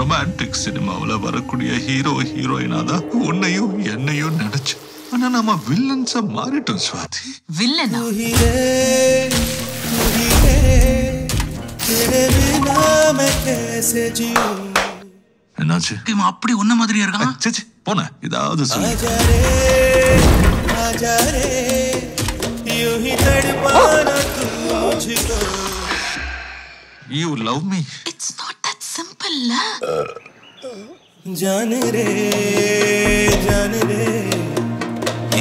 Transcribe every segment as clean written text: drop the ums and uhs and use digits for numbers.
romantic cinema hero heroine onnaiyum ennaiyum nadachu ana nama villains ah maaritom Swathi villain you love me. It's not that simple, la. Jaane re,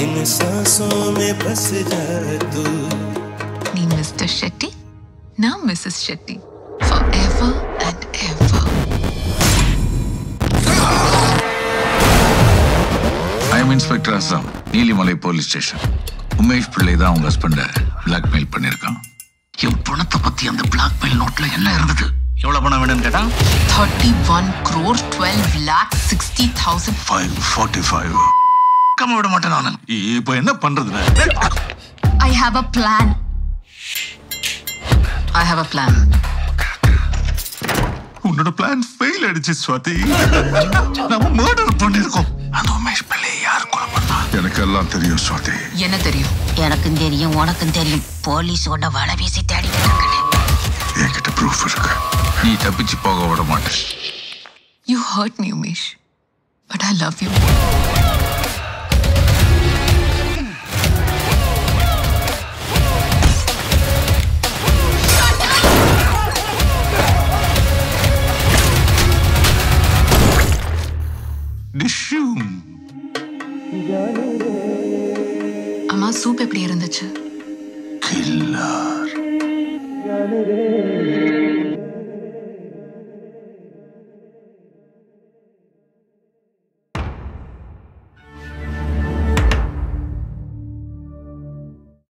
in saanson mein bas ja tu. Me, Mr. Shetty. Now, Mrs. Shetty. Forever and ever. I am Inspector Assam, Neelimalai Police Station. Umesh Pillai da unga husband blackmail pannirukkan. Your ponatha patti and the blackmail note la ella irundhathu evlo pona venum ketta 31,12,60,545 kama vida matta naan ipo enna pandradhu I have a plan unnoda plan fail adichu Swathi namu murder pannirukom adu Umesh Pillai yaar kola panna enakkellam theriyum Swathi enna theriyum enakkum theriyum unakkum theriyum police oda vala veesi thadi kadakkale ekata proof irukku nee tappichi poga oda matta you hurt me Umesh but I love you Dishoom amma soup eppadi irunduchu Killer.